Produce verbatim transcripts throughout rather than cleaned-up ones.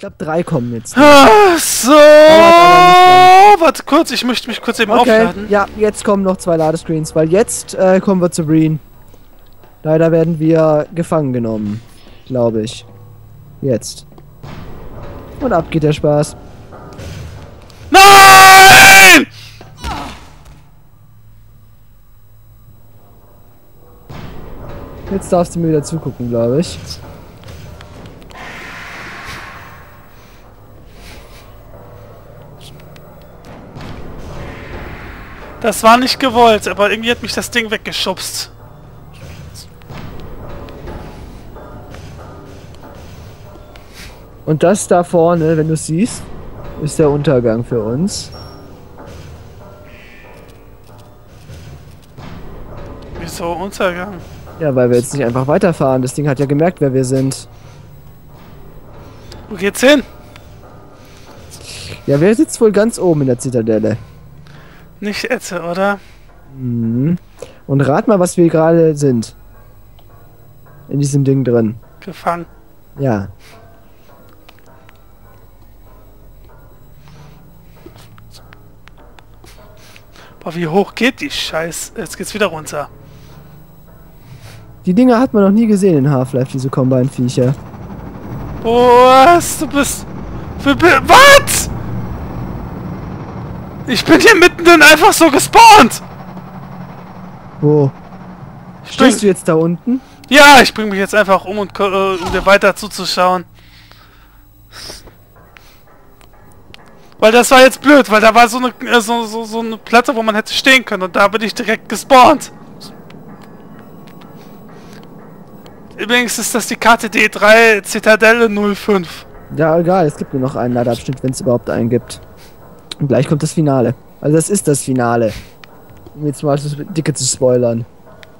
Ich glaube, drei kommen jetzt. Ach so, warte kurz, ich möchte mich kurz eben okay. aufladen. Ja, jetzt kommen noch zwei Ladescreens, weil jetzt äh, kommen wir zu Breen. Leider werden wir gefangen genommen, glaube ich. Jetzt. Und ab geht der Spaß. Nein! Jetzt darfst du mir wieder zugucken, glaube ich. Das war nicht gewollt, aber irgendwie hat mich das Ding weggeschubst. Und das da vorne, wenn du es siehst, ist der Untergang für uns. Wieso Untergang? Ja, weil wir jetzt nicht einfach weiterfahren. Das Ding hat ja gemerkt, wer wir sind. Wo geht's hin? Ja, wer sitzt wohl ganz oben in der Zitadelle? Nicht Ätze, oder? Mhm. Und rat mal, was wir gerade sind. In diesem Ding drin. Gefangen. Ja. Boah, wie hoch geht die Scheiß? Jetzt geht's wieder runter. Die Dinger hat man noch nie gesehen in Half-Life, diese Combine-Viecher. Was? Du bist... Was? Ich bin hier mittendrin einfach so gespawnt! Wo? Stehst du jetzt da unten? Ja, ich bring mich jetzt einfach um, und, äh, um dir weiter zuzuschauen. Weil das war jetzt blöd, weil da war so eine, äh, so, so, so eine Platte, wo man hätte stehen können, und da bin ich direkt gespawnt. Übrigens ist das die K T D drei Zitadelle null fünf. Ja, egal, es gibt nur noch einen Ladeabschnitt, wenn es überhaupt einen gibt. Und gleich kommt das Finale. Also das ist das Finale. Um jetzt mal das Dicke zu spoilern.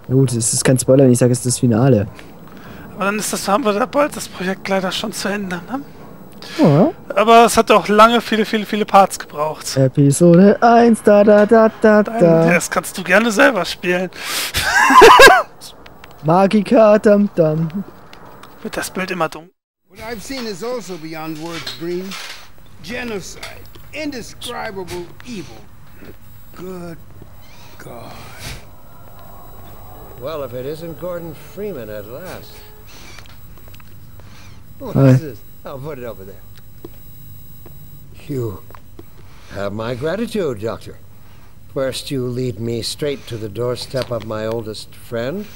Na gut, es ist kein Spoiler, wenn ich sage, es ist das Finale. Aber dann ist das, haben wir da bald das Projekt leider schon zu Ende, ne? Ja. Aber es hat auch lange viele, viele, viele Parts gebraucht. Episode eins, da, da, da, da, da. Das kannst du gerne selber spielen. Magica, dam, dam. Wird das Bild immer dumm? What I've seen is also beyond words, Green. Genocide. Indescribable evil. Good God. Well, if it isn't Gordon Freeman at last. What is this? I'll put it over there. You have my gratitude, Doctor. First you lead me straight to the doorstep of my oldest friend.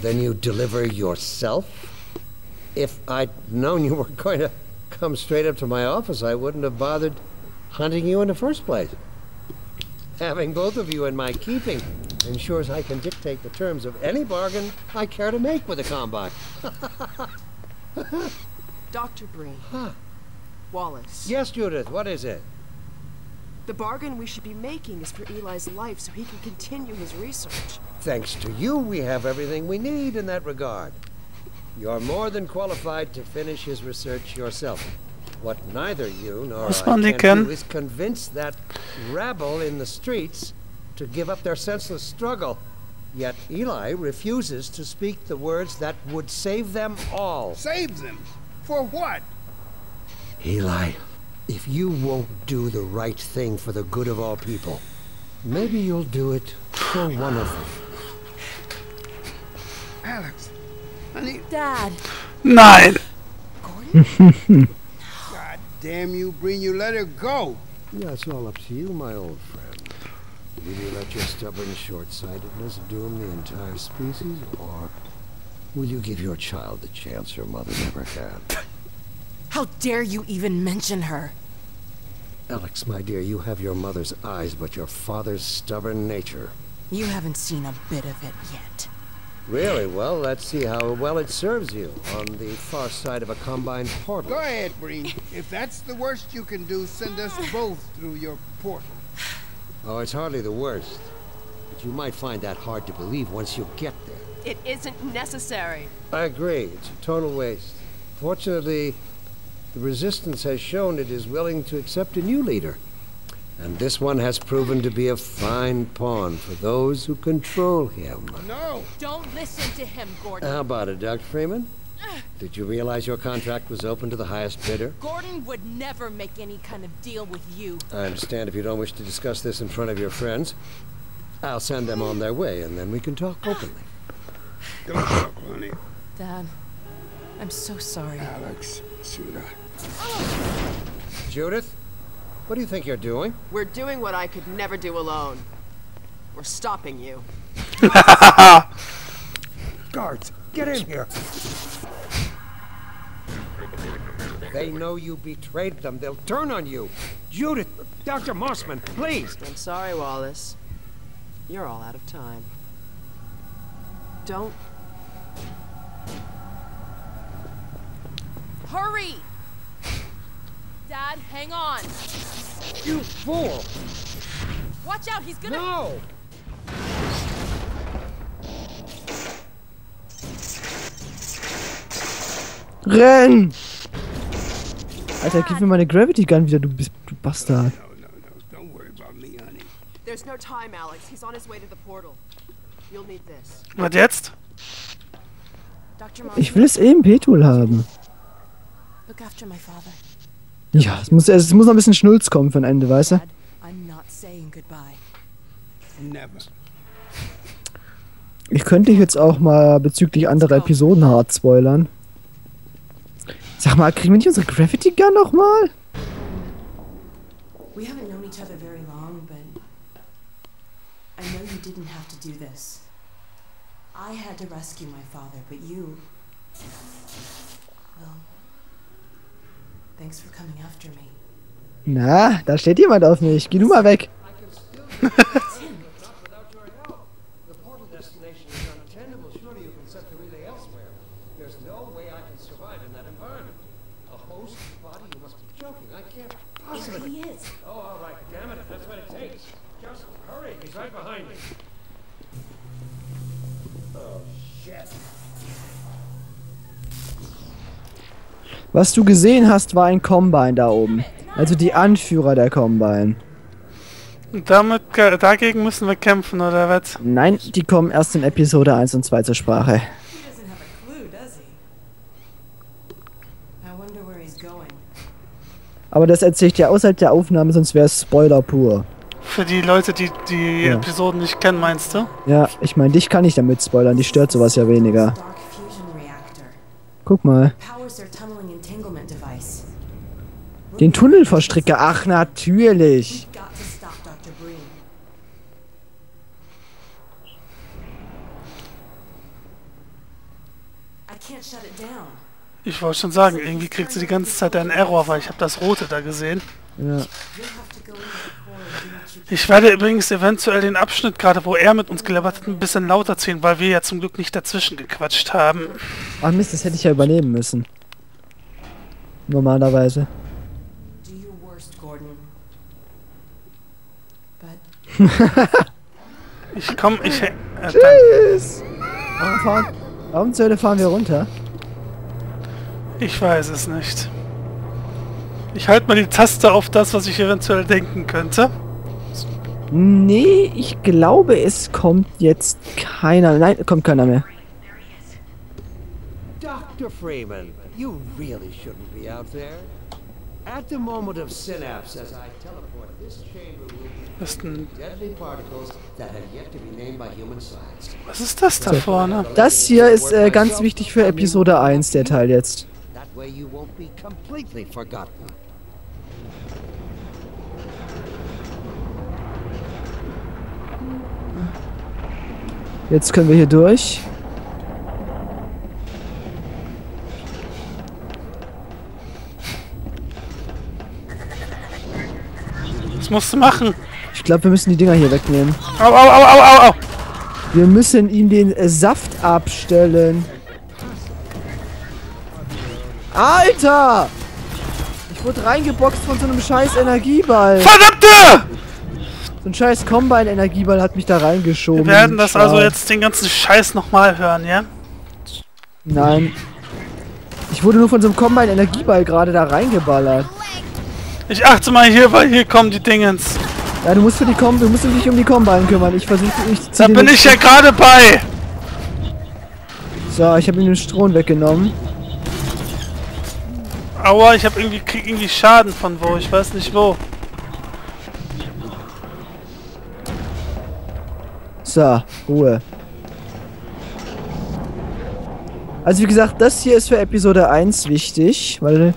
Then you deliver yourself. If I'd known you were going to come straight up to my office, I wouldn't have bothered hunting you in the first place. Having both of you in my keeping ensures I can dictate the terms of any bargain I care to make with the Combine. Doctor Breen. Huh? Wallace. Yes, Judith, what is it? The bargain we should be making is for Eli's life so he can continue his research. Thanks to you, we have everything we need in that regard. You're more than qualified to finish his research yourself. What neither you nor I can do is convince that rabble in the streets to give up their senseless struggle. Yet Eli refuses to speak the words that would save them all. Save them? For what? Eli, if you won't do the right thing for the good of all people, maybe you'll do it for one of them. Alex, I need... Dad. Nein. Gordon? Damn you, Breen, you let her go. Yeah, it's all up to you, my old friend. Either you let your stubborn short-sightedness doom the entire species, or will you give your child the chance her mother never had? How dare you even mention her? Alex, my dear, you have your mother's eyes, but your father's stubborn nature. You haven't seen a bit of it yet. Really? Well, let's see how well it serves you on the far side of a Combine portal. Go ahead, Breen. If that's the worst you can do, send us both through your portal. Oh, it's hardly the worst. But you might find that hard to believe once you get there. It isn't necessary. I agree. It's a total waste. Fortunately, the Resistance has shown it is willing to accept a new leader. And this one has proven to be a fine pawn for those who control him. No! Don't listen to him, Gordon. How about it, Doctor Freeman? Did you realize your contract was open to the highest bidder? Gordon would never make any kind of deal with you. I understand if you don't wish to discuss this in front of your friends. I'll send them on their way, and then we can talk openly. Don't talk, honey. Dad, I'm so sorry. Alex, sooner. Oh. Judith, what do you think you're doing? We're doing what I could never do alone. We're stopping you. Guards, get in here. They know you betrayed them. They'll turn on you. Judith, Doctor Mossman, please. I'm sorry, Wallace. You're all out of time. Don't. Hurry! Dad, hang on. You fool! Watch out, he's gonna. No! Renn! Alter, gib mir meine Gravity Gun wieder, du bist du Bastard. There's no time, Alex. He's on his way to the portal. You'll need this. Was jetzt? Ich will das E M P-Tool haben. Look after my father. Ja, es muss, es muss noch ein bisschen Schnulz kommen für ein Ende, weißt du? Ich könnte jetzt auch mal bezüglich anderer Episoden hart spoilern. Sag mal, kriegen wir nicht unsere Gravity Gun nochmal? We haven't known each other very long, but I know you didn't have to do this. I had to rescue my father, but you. Well, thanks for coming after me. Na, da steht jemand auf mich. Geh du mal weg. Was du gesehen hast, war ein Combine da oben. Also die Anführer der Combine. Und damit, dagegen müssen wir kämpfen, oder was? Nein, die kommen erst in Episode eins und zwei zur Sprache. Aber das erzähle ich dir außerhalb der Aufnahme, sonst wäre es Spoiler pur. Für die Leute, die die ja. Episoden nicht kennen, meinst du? Ja, ich meine, dich kann ich damit spoilern, dich stört sowas ja weniger. Guck mal. Den Tunnelverstricker, ach natürlich! Ich wollte schon sagen, irgendwie kriegt sie die ganze Zeit einen Error, weil ich habe das Rote da gesehen. Ja. Ich werde übrigens eventuell den Abschnitt gerade, wo er mit uns gelabert hat, ein bisschen lauter ziehen, weil wir ja zum Glück nicht dazwischen gequatscht haben. Ach Mist, das hätte ich ja übernehmen müssen. Normalerweise. Ich komm, ich... Äh, Tschüss! Warum, fahren, warum zur Hölle fahren wir runter? Ich weiß es nicht. Ich halte mal die Taste auf das, was ich eventuell denken könnte. Nee, ich glaube, es kommt jetzt keiner. Nein, kommt keiner mehr. Doctor Freeman, you really shouldn't be out there. At the moment of synapse, as I teleport, this chamber will be deadly particles that have yet to be named by human science. Was ist das da vorne? Das hier ist äh, ganz wichtig für Episode eins, der Teil jetzt. That way you won't be completely forgotten. Jetzt können wir hier durch. Was musst du machen? Ich glaube, wir müssen die Dinger hier wegnehmen. Au, au, au, au, au, au. Wir müssen ihm den äh, Saft abstellen. Alter! Ich wurde reingeboxt von so einem scheiß Energieball. Verdammte! So ein scheiß Combine-Energieball hat mich da reingeschoben. Wir werden das also jetzt den ganzen Scheiß nochmal hören, ja? Nein. Ich wurde nur von so einem Combine-Energieball gerade da reingeballert. Ich achte mal hier, weil hier kommen die Dingens. Ja, du musst für die Combine, du musst dich um die Combine kümmern. Ich versuche nicht zu. Da bin ich ja gerade bei! So, ich habe ihm den Strom weggenommen. Aua, ich hab irgendwie, krieg irgendwie Schaden von wo, ich weiß nicht wo. So, Ruhe. Also wie gesagt, das hier ist für Episode eins wichtig, weil...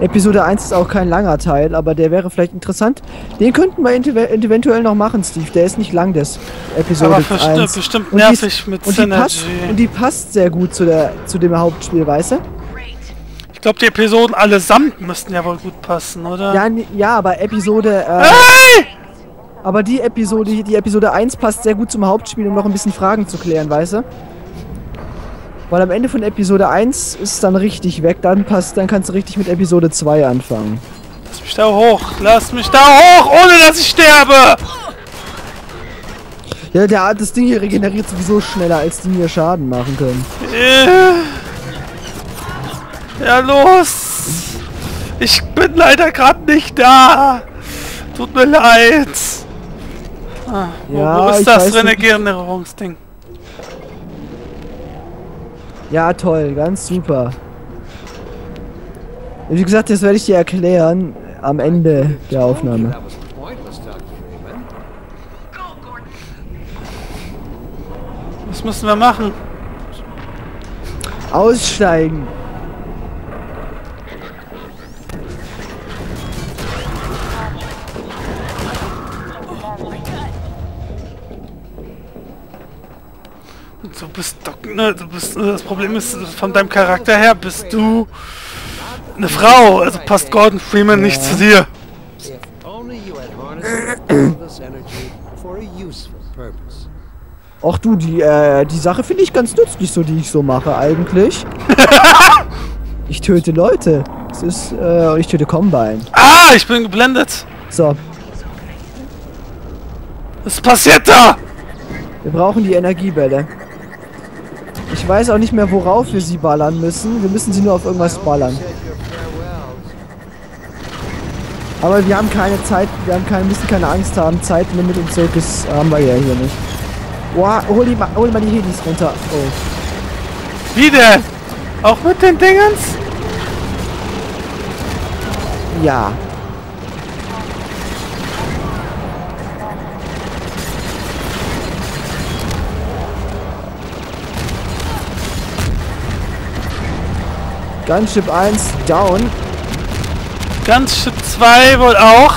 Episode eins ist auch kein langer Teil, aber der wäre vielleicht interessant. Den könnten wir eventuell noch machen, Steve. Der ist nicht lang, das Episode eins. Aber bestimmt nervig mit Synergy. Und die passt sehr gut zu, der, zu dem Hauptspiel, weißt du? Ich glaube, die Episoden allesamt müssten ja wohl gut passen, oder? Ja, ja, aber Episode... Äh, hey! Aber die Episode, die Episode eins passt sehr gut zum Hauptspiel, um noch ein bisschen Fragen zu klären, weißt du? Weil am Ende von Episode eins ist es dann richtig weg, dann passt, dann kannst du richtig mit Episode zwei anfangen. Lass mich da hoch! Lass mich da hoch! Ohne dass ich sterbe! Ja, der, das Ding hier regeneriert sowieso schneller, als die mir Schaden machen können. Äh, ja, los! Ich bin leider gerade nicht da! Tut mir leid! Ah, wo, ja, wo ist das Regenerierungsding? Ja, toll, ganz super. Wie gesagt, das werde ich dir erklären am Ende der Aufnahme. Was müssen wir machen? Aussteigen. Du bist doch, ne, du bist, das Problem ist, von deinem Charakter her bist du eine Frau, also passt Gordon Freeman ja nicht zu dir. Ach du, die, äh, die Sache finde ich ganz nützlich, so die ich so mache eigentlich. Ich töte Leute. Es ist, äh, ich töte Combine. Ah, ich bin geblendet. So. Was passiert da? Wir brauchen die Energiebälle. Ich weiß auch nicht mehr, worauf wir sie ballern müssen. Wir müssen sie nur auf irgendwas ballern. Aber wir haben keine Zeit, wir haben keine, müssen keine Angst haben. Zeitlimit und Zirkus haben wir ja hier nicht. Wow, hol, die, hol mal die Hedis runter. Oh. Wieder? Auch mit den Dingens? Ja. Gunship eins down. Gunship zwei wohl auch.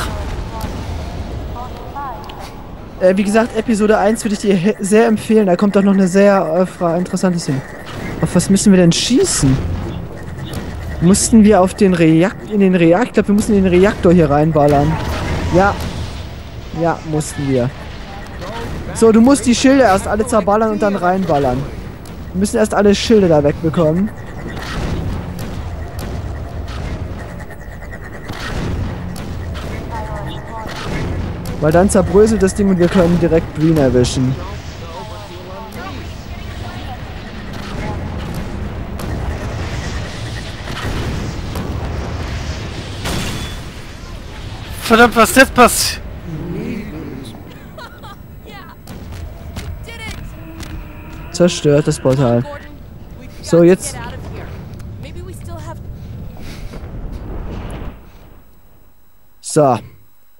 Äh, wie gesagt, Episode eins würde ich dir sehr empfehlen. Da kommt doch noch eine sehr äh, interessantes hin. Auf was müssen wir denn schießen? Mussten wir auf den Reaktor, in den Reaktor, ich glaube, wir mussten in den Reaktor hier reinballern. Ja. Ja, mussten wir. So, du musst die Schilde erst alle zerballern und dann reinballern. Wir müssen erst alle Schilde da wegbekommen. Weil dann zerbröselt das Ding und wir können direkt Breen erwischen. Verdammt, was jetzt passiert? Zerstört das Portal. So, jetzt... So,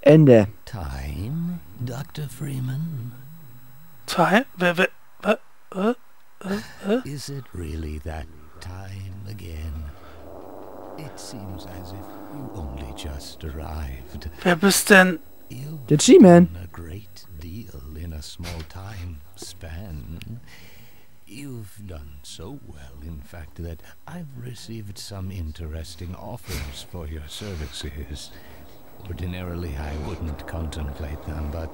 Ende. Time, Doctor Freeman? Time? Wait, wait, wait, uh, uh, uh. Is it really that time again? It seems as if you only just arrived. Wer bist denn? The G-Man. A great deal in a small time span. You've done so well, in fact, that I've received some interesting offers for your services. Ordinarily, I wouldn't contemplate them, but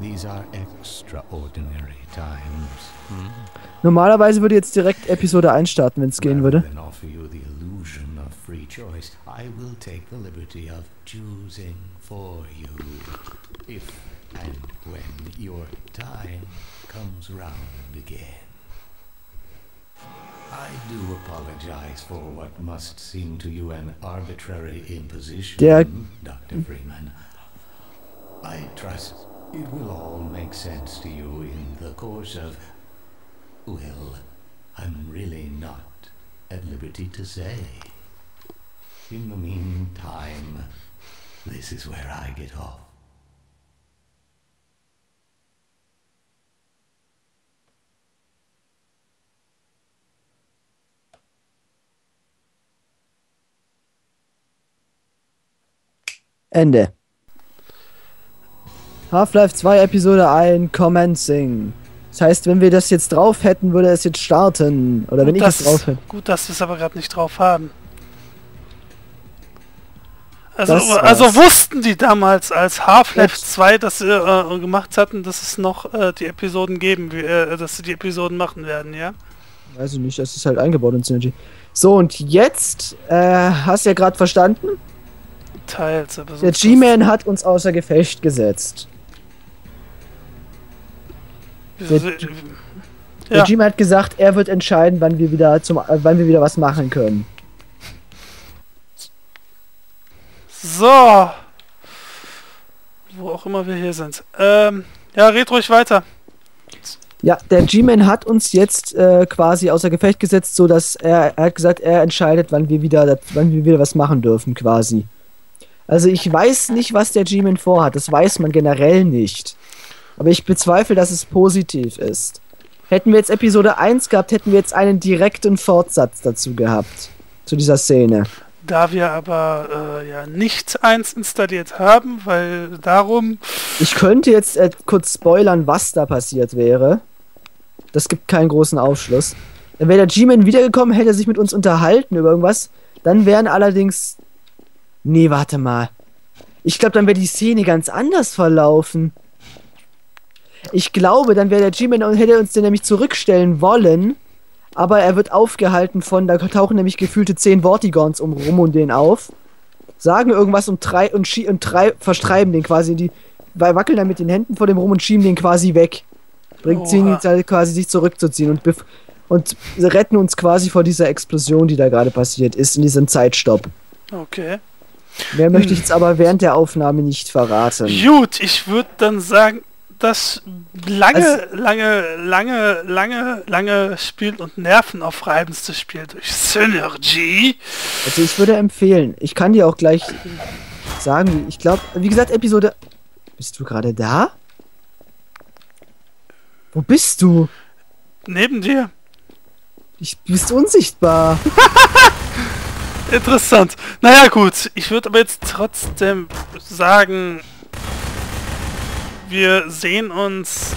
these are extraordinary times. Hmm? Normalerweise würde jetzt direkt Episode eins starten, wenn es gehen würde. Rather than offer you the illusion of free choice, I will take the liberty of choosing for you, if and when your time comes round again. Der at liberty to say. In the meantime, this is where I get off. Ende. Half-Life zwei Episode eins Commencing. Das heißt, wenn wir das jetzt drauf hätten, würde es jetzt starten. Oder gut, wenn ich es drauf hätte. Gut, dass wir es aber gerade nicht drauf haben. Also, also wussten die damals, als Half-Life zwei das äh, gemacht hatten, dass es noch äh, die Episoden geben, äh, dass sie die Episoden machen werden, ja? Weiß ich nicht, das ist halt eingebaut in Synergy. So, und jetzt, äh, hast du ja gerade verstanden? Teils, aber der G-Man hat uns außer Gefecht gesetzt. Der, ja. der G-Man hat gesagt, er wird entscheiden, wann wir wieder zum, wann wir wieder was machen können. So, wo auch immer wir hier sind. Ähm, ja, red ruhig weiter. Ja, der G-Man hat uns jetzt äh, quasi außer Gefecht gesetzt, so dass er, er hat gesagt, er entscheidet, wann wir wieder, wann wir wieder was machen dürfen, quasi. Also ich weiß nicht, was der G-Man vorhat. Das weiß man generell nicht. Aber ich bezweifle, dass es positiv ist. Hätten wir jetzt Episode eins gehabt, hätten wir jetzt einen direkten Fortsatz dazu gehabt. Zu dieser Szene. Da wir aber äh, ja nicht eins installiert haben, weil darum... Ich könnte jetzt äh, kurz spoilern, was da passiert wäre. Das gibt keinen großen Aufschluss. Dann wäre der G-Man wiedergekommen, hätte er sich mit uns unterhalten über irgendwas. Dann wären allerdings... Nee, warte mal. Ich glaube, dann wäre die Szene ganz anders verlaufen. Ich glaube, dann wäre der G-Man und hätte uns den nämlich zurückstellen wollen, aber er wird aufgehalten von, da tauchen nämlich gefühlte zehn Vortigons um rum und den auf, sagen irgendwas und drei und, und drei verstreiben den quasi in die, weil wackeln dann mit den Händen vor dem rum und schieben den quasi weg, bringt ihn quasi sich zurückzuziehen und und retten uns quasi vor dieser Explosion, die da gerade passiert ist in diesem Zeitstopp. Okay. Mehr möchte ich jetzt aber während der Aufnahme nicht verraten. Gut, ich würde dann sagen, dass lange, also, lange, lange, lange, lange Spiel- und nervenaufreibendste Spiel durch Synergy. Also ich würde empfehlen, ich kann dir auch gleich sagen, ich glaube, wie gesagt, Episode... Bist du gerade da? Wo bist du? Neben dir. Ich, du bist unsichtbar. Interessant. Naja gut, ich würde aber jetzt trotzdem sagen, wir sehen uns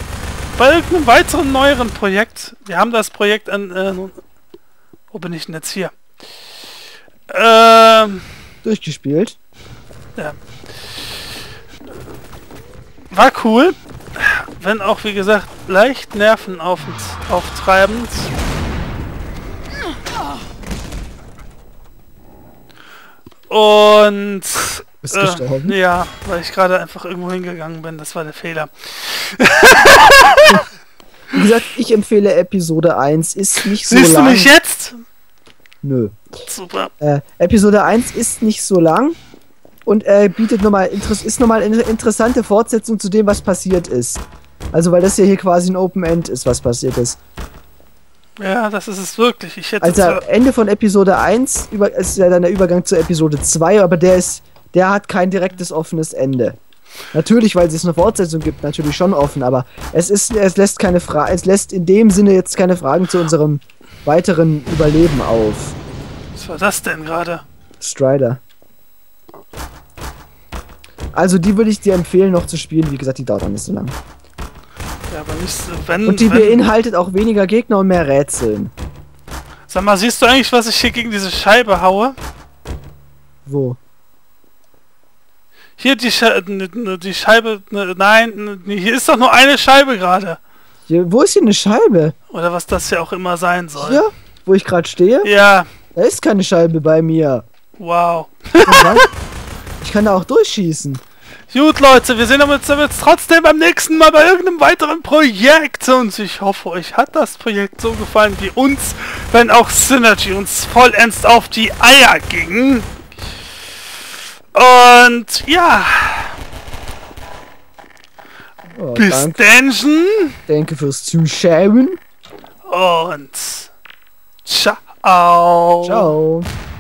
bei irgendeinem weiteren, neueren Projekt. Wir haben das Projekt an... Äh, wo bin ich denn jetzt hier? Ähm... Durchgespielt. Ja. War cool. Wenn auch, wie gesagt, leicht Nerven auf, auftreibend. Und... Bist äh, gestorben? Ja, weil ich gerade einfach irgendwo hingegangen bin. Das war der Fehler. Wie gesagt, ich empfehle Episode eins. Ist nicht so lang. Siehst du mich jetzt? Nö. Super. Äh, Episode eins ist nicht so lang. Und äh, bietet nochmal, ist nochmal eine interessante Fortsetzung zu dem, was passiert ist. Also, weil das ja hier quasi ein Open End ist, was passiert ist. Ja, das ist es wirklich. Ich hätte also am Ende von Episode eins über, ist ja dann der Übergang zu Episode zwei, aber der ist, der hat kein direktes offenes Ende. Natürlich, weil es eine Fortsetzung gibt, natürlich schon offen, aber es ist, es lässt keine Frage, es lässt in dem Sinne jetzt keine Fragen zu unserem weiteren Überleben auf. Was war das denn gerade? Strider. Also die würde ich dir empfehlen, noch zu spielen. Wie gesagt, die dauert auch nicht so lang. Ja, aber nicht, wenn, und die beinhaltet auch weniger Gegner und mehr Rätseln. Sag mal, siehst du eigentlich, was ich hier gegen diese Scheibe haue? Wo? Hier die, Sche die Scheibe... Nein, hier ist doch nur eine Scheibe gerade. Wo ist hier eine Scheibe? Oder was das ja auch immer sein soll. Hier? Wo ich gerade stehe? Ja. Da ist keine Scheibe bei mir. Wow. Ich kann da auch durchschießen. Gut, Leute, wir sehen uns trotzdem beim nächsten Mal bei irgendeinem weiteren Projekt. Und ich hoffe, euch hat das Projekt so gefallen wie uns, wenn auch Synergy uns vollends auf die Eier ging. Und ja. Oh, bis dann. Danke fürs Zuschauen. Und ciao. Au. Ciao.